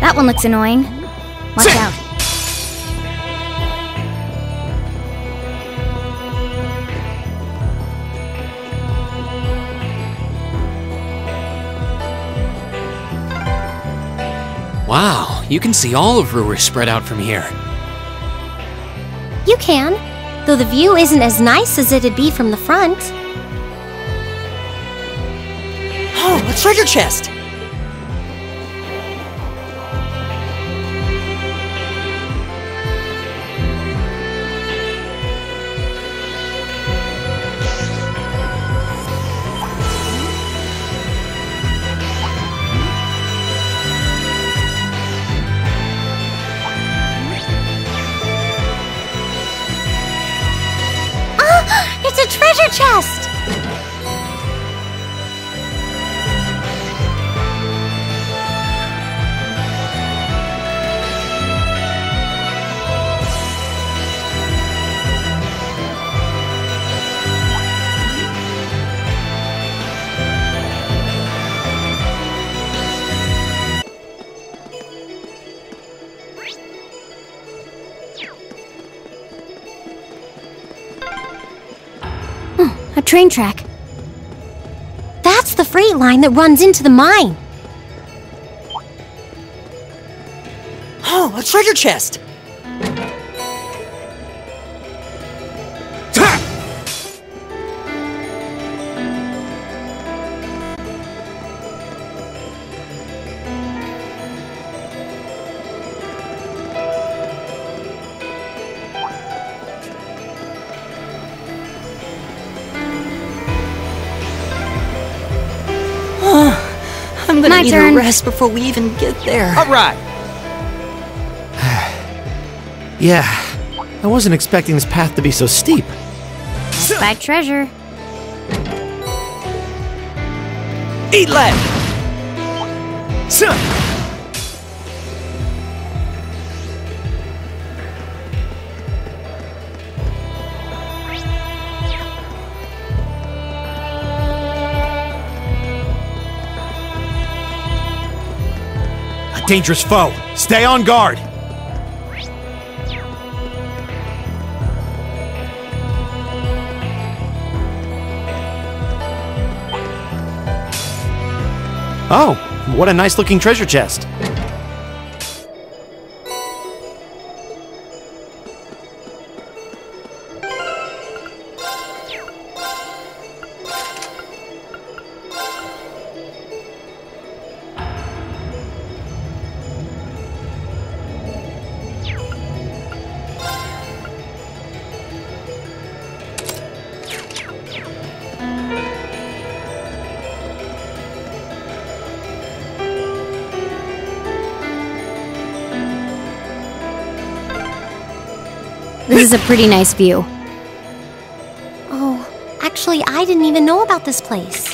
That one looks annoying. Watch out. Wow, you can see all of Ruhr spread out from here. You can, though the view isn't as nice as it'd be from the front. Oh, a treasure chest! Chest! Train track. That's the freight line that runs into the mine. Oh, a treasure chest! I need a rest before we even get there. All right. Yeah, I wasn't expecting this path to be so steep. Let's buy treasure. Eat lead. Dangerous foe. Stay on guard. Oh, what a nice looking treasure chest. This is a pretty nice view. Oh, actually, I didn't even know about this place.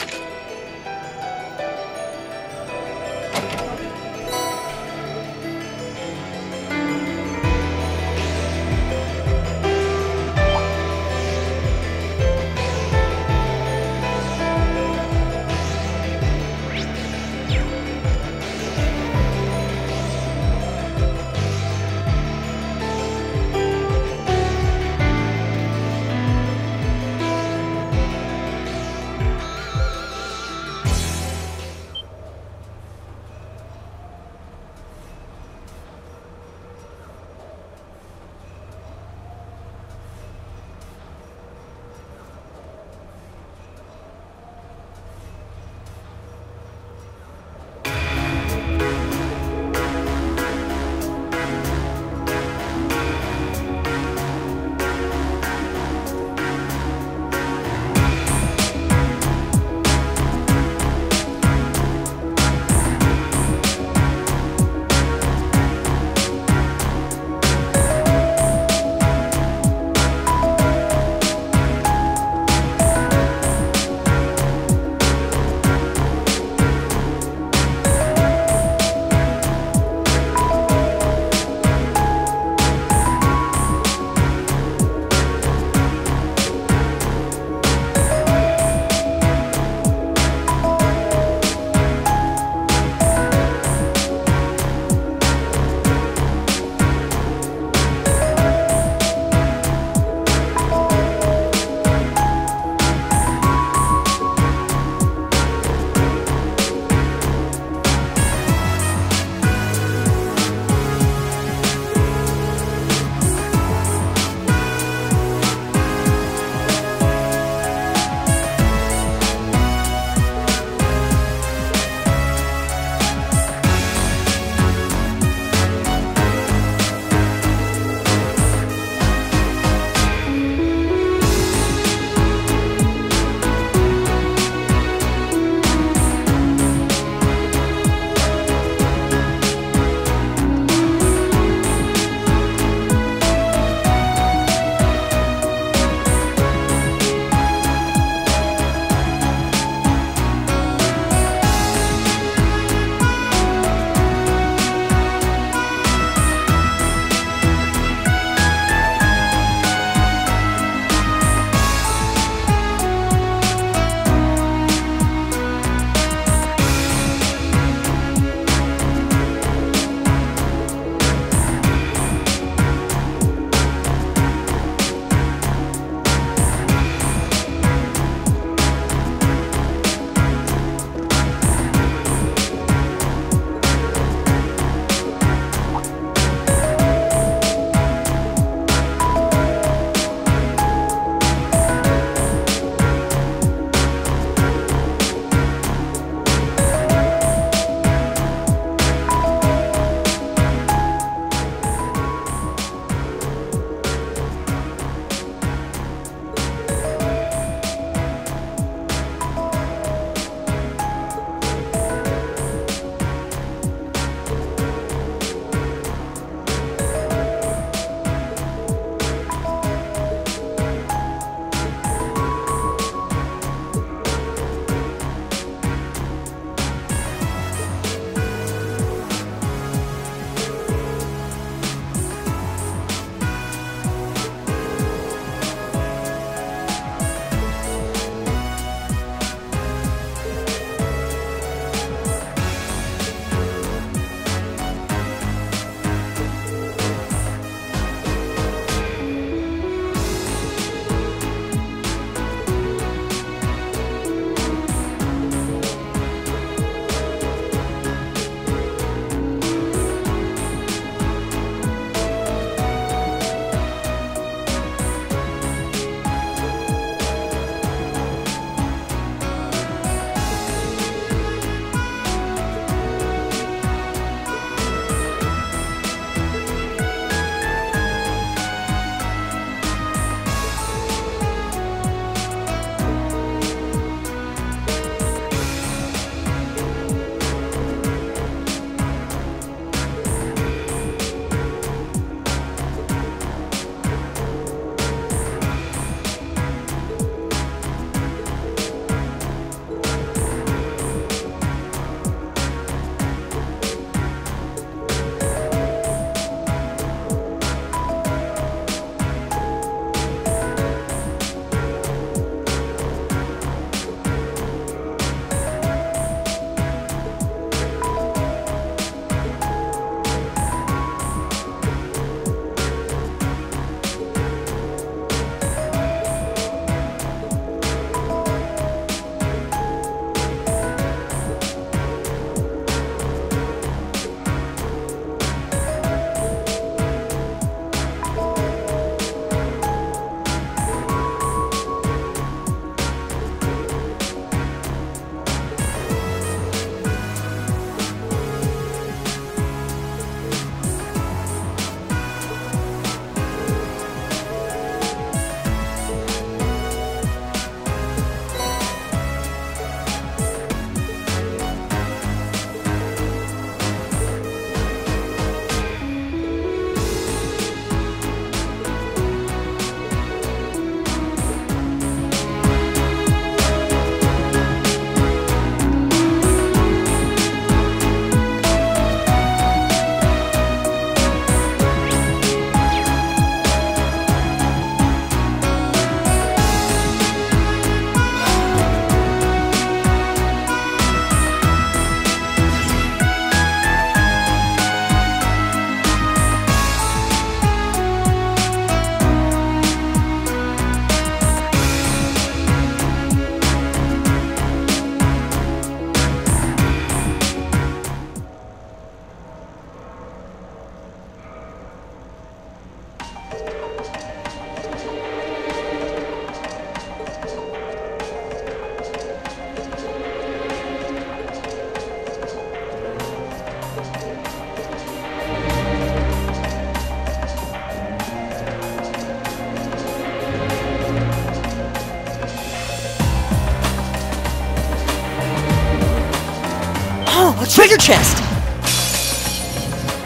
chest.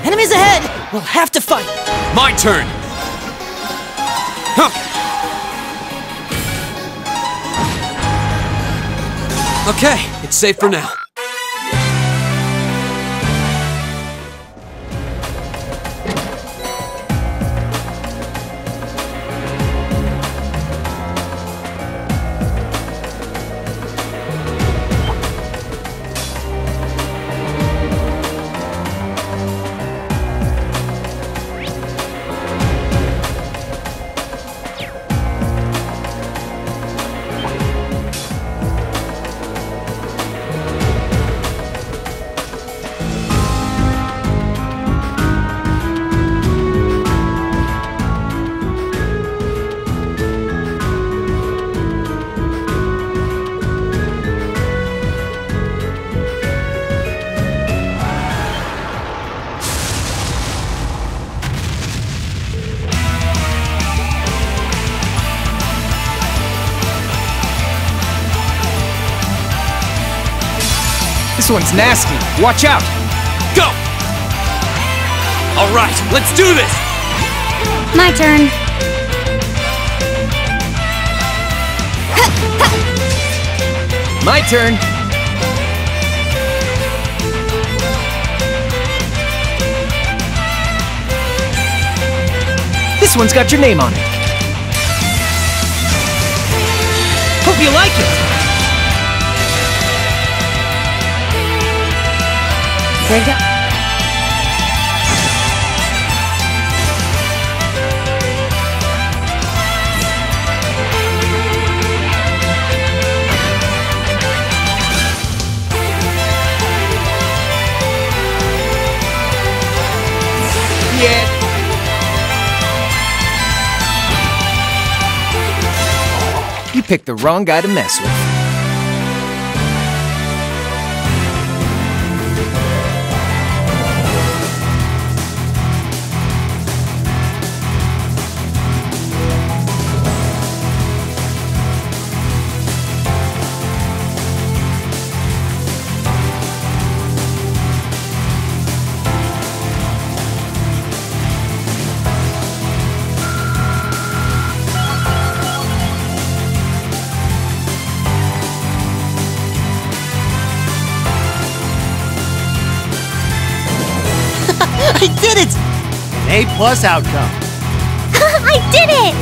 Enemies ahead! We'll have to fight! My turn! Huh. Okay, it's safe for now. This one's nasty. Watch out! Go! All right, let's do this! My turn. My turn. This one's got your name on it. Hope you like it! There you go. Yeah. You picked the wrong guy to mess with. A+ outcome. I did it!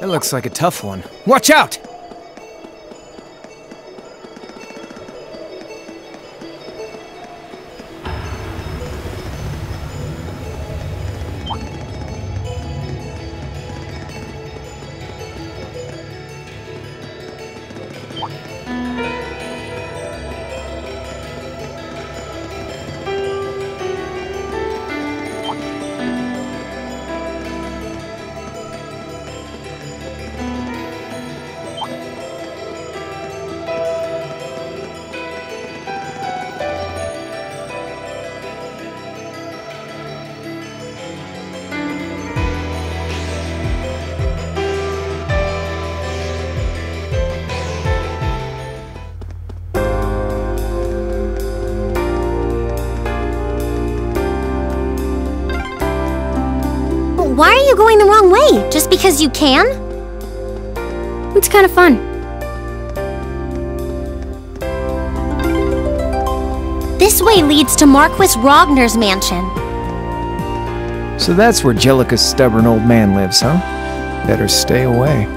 It looks like a tough one. Watch out! Why are you going the wrong way? Just because you can? It's kind of fun. This way leads to Marquis Rogner's mansion. So that's where Jellica's stubborn old man lives, huh? Better stay away.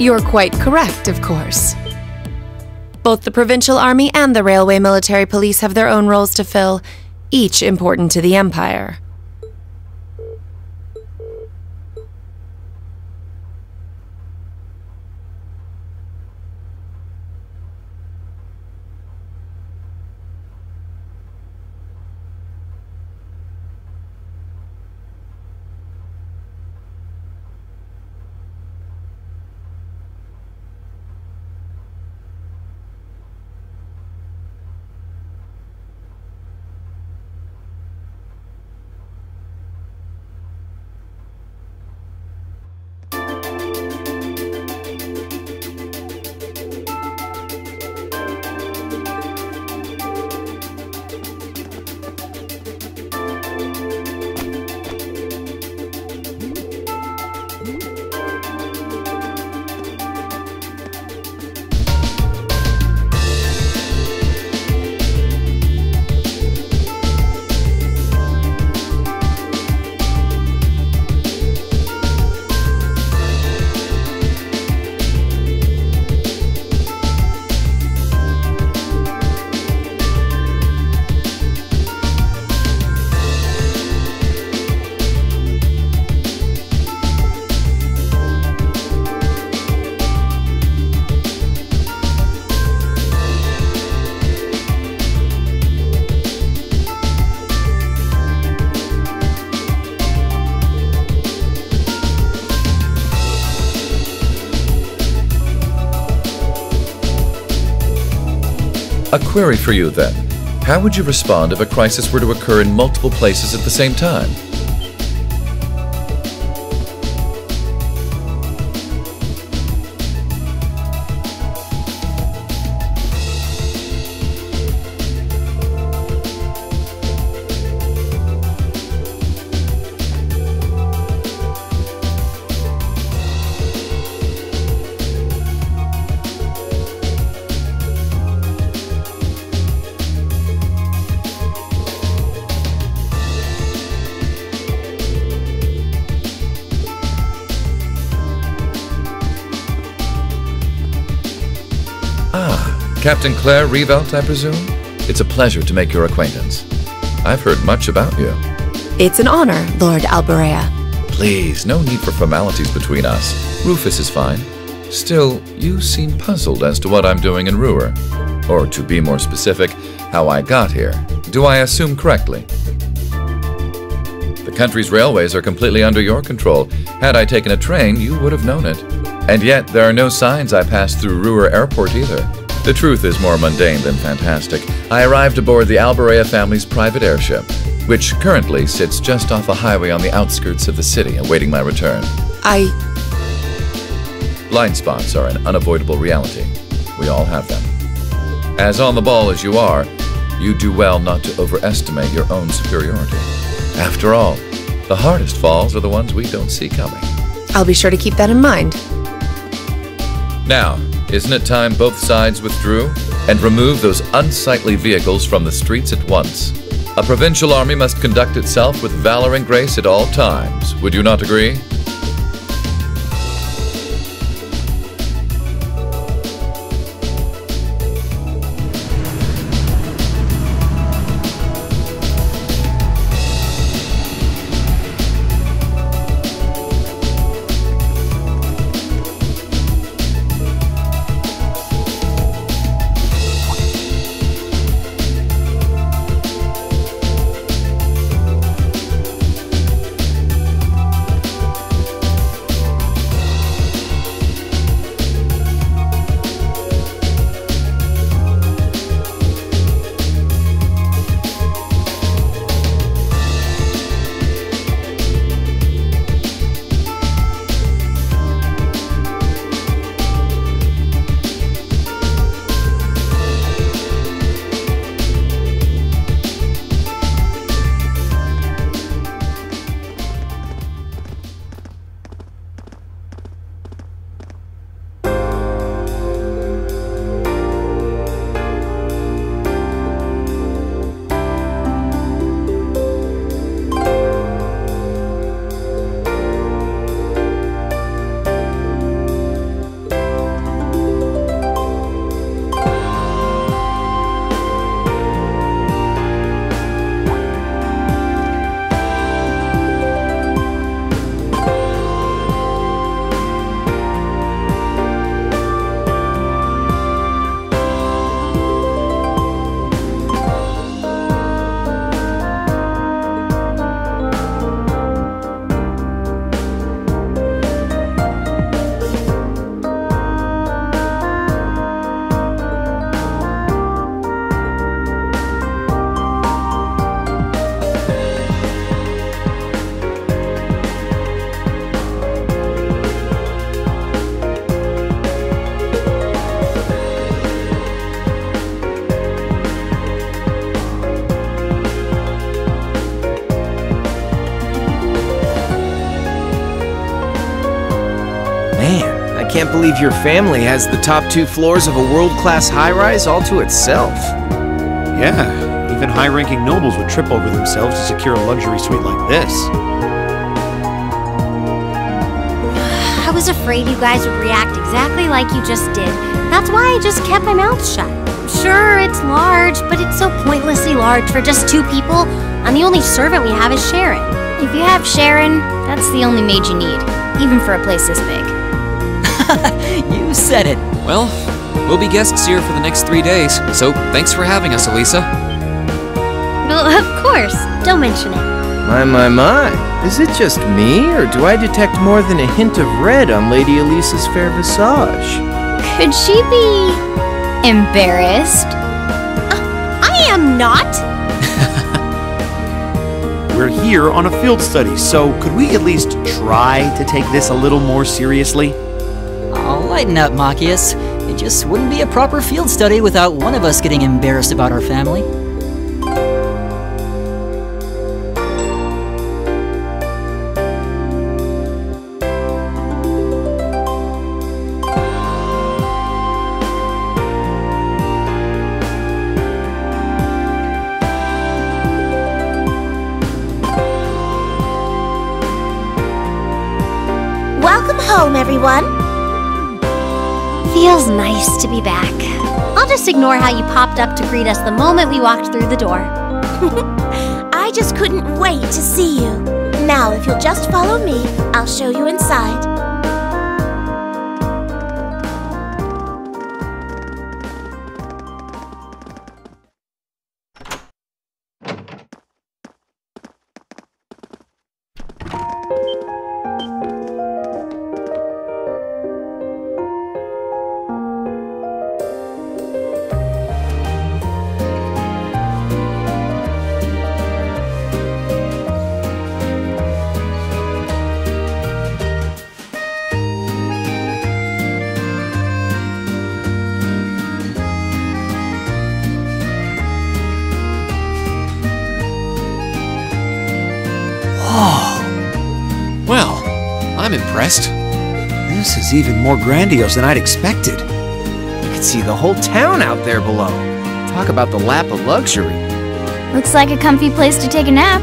You're quite correct, of course. Both the provincial army and the railway military police have their own roles to fill, each important to the Empire. A query for you, then. How would you respond if a crisis were to occur in multiple places at the same time? Captain Claire Revelt, I presume? It's a pleasure to make your acquaintance. I've heard much about you. It's an honor, Lord Albarea. Please, no need for formalities between us. Rufus is fine. Still, you seem puzzled as to what I'm doing in Ruhr. Or, to be more specific, how I got here. Do I assume correctly? The country's railways are completely under your control. Had I taken a train, you would have known it. And yet, there are no signs I passed through Ruhr Airport either. The truth is more mundane than fantastic. I arrived aboard the Albarea family's private airship, which currently sits just off a highway on the outskirts of the city, awaiting my return. Blind spots are an unavoidable reality. We all have them. As on the ball as you are, you do well not to overestimate your own superiority. After all, the hardest falls are the ones we don't see coming. I'll be sure to keep that in mind. Now, isn't it time both sides withdrew and removed those unsightly vehicles from the streets at once? A provincial army must conduct itself with valor and grace at all times. Would you not agree? I can't believe your family has the top 2 floors of a world-class high-rise all to itself. Yeah, even high-ranking nobles would trip over themselves to secure a luxury suite like this. I was afraid you guys would react exactly like you just did. That's why I just kept my mouth shut. Sure, it's large, but it's so pointlessly large for just 2 people, and the only servant we have is Sharon. If you have Sharon, that's the only maid you need, even for a place this big. You said it. Well, we'll be guests here for the next 3 days, so thanks for having us, Alisa. Well, of course. Don't mention it. My. Is it just me, or do I detect more than a hint of red on Lady Alisa's fair visage? Could she be... embarrassed? I am not! We're here on a field study, so could we at least try to take this a little more seriously? Oh, lighten up, Machias. It just wouldn't be a proper field study without one of us getting embarrassed about our family. Everyone. Feels nice to be back. I'll just ignore how you popped up to greet us the moment we walked through the door. I just couldn't wait to see you. Now, if you'll just follow me, I'll show you inside. This is even more grandiose than I'd expected. You can see the whole town out there below. Talk about the lap of luxury. Looks like a comfy place to take a nap.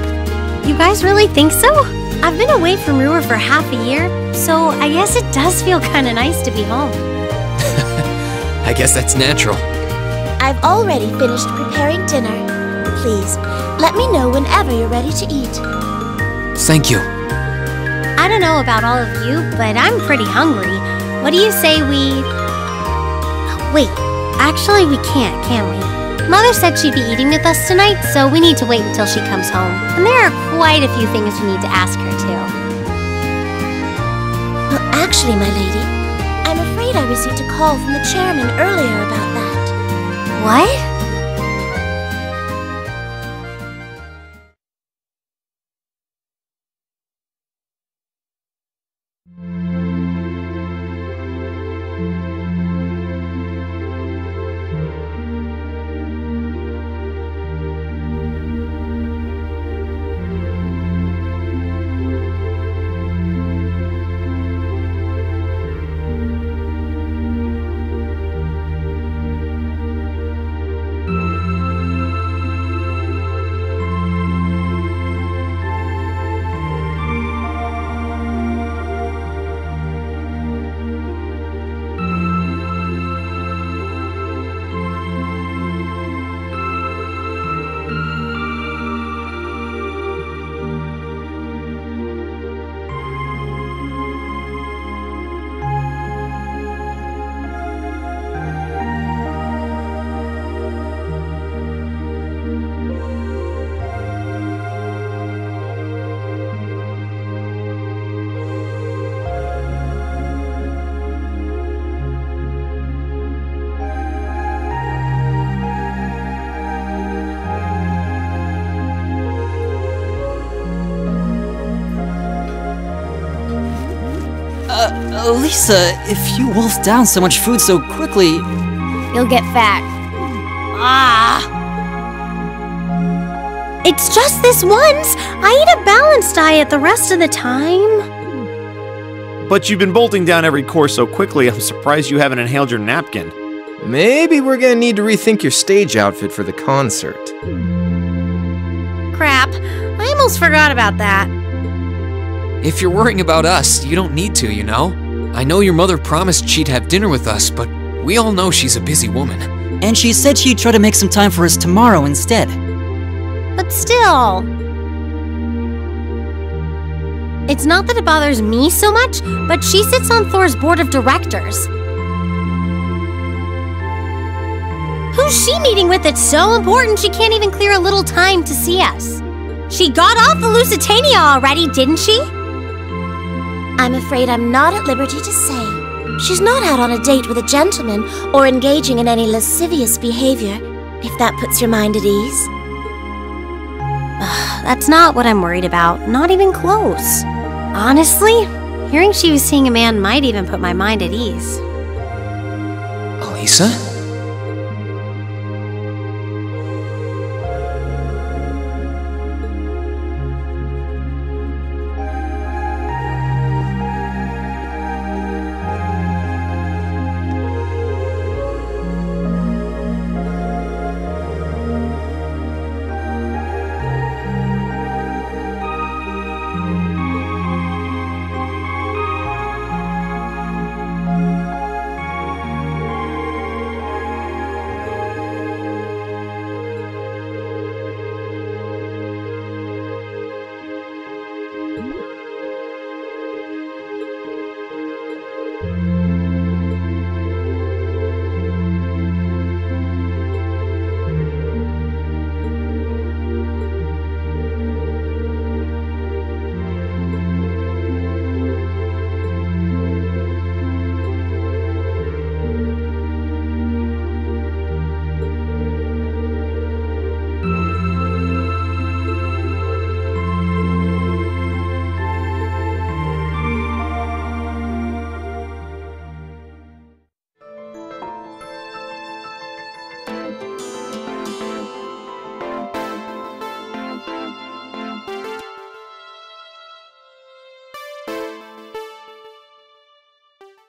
You guys really think so? I've been away from Ruhr for half a year, so I guess it does feel kind of nice to be home. I guess that's natural. I've already finished preparing dinner. Please, let me know whenever you're ready to eat. Thank you. I don't know about all of you, but I'm pretty hungry. What do you say we... Wait, actually we can't, can we? Mother said she'd be eating with us tonight, so we need to wait until she comes home. And there are quite a few things we need to ask her, too. Well, actually, my lady, I'm afraid I received a call from the chairman earlier about that. What? Alisa, if you wolf down so much food so quickly... you'll get fat. Ah! It's just this once! I eat a balanced diet the rest of the time. But you've been bolting down every course so quickly, I'm surprised you haven't inhaled your napkin. Maybe we're gonna need to rethink your stage outfit for the concert. Crap, I almost forgot about that. If you're worrying about us, you don't need to, you know? I know your mother promised she'd have dinner with us, but we all know she's a busy woman. And she said she'd try to make some time for us tomorrow instead. But still... It's not that it bothers me so much, but she sits on Thor's board of directors. Who's she meeting with that's so important she can't even clear a little time to see us? She got off the Lusitania already, didn't she? I'm afraid I'm not at liberty to say. She's not out on a date with a gentleman or engaging in any lascivious behavior, if that puts your mind at ease. That's not what I'm worried about, not even close. Honestly, hearing she was seeing a man might even put my mind at ease. Alisa?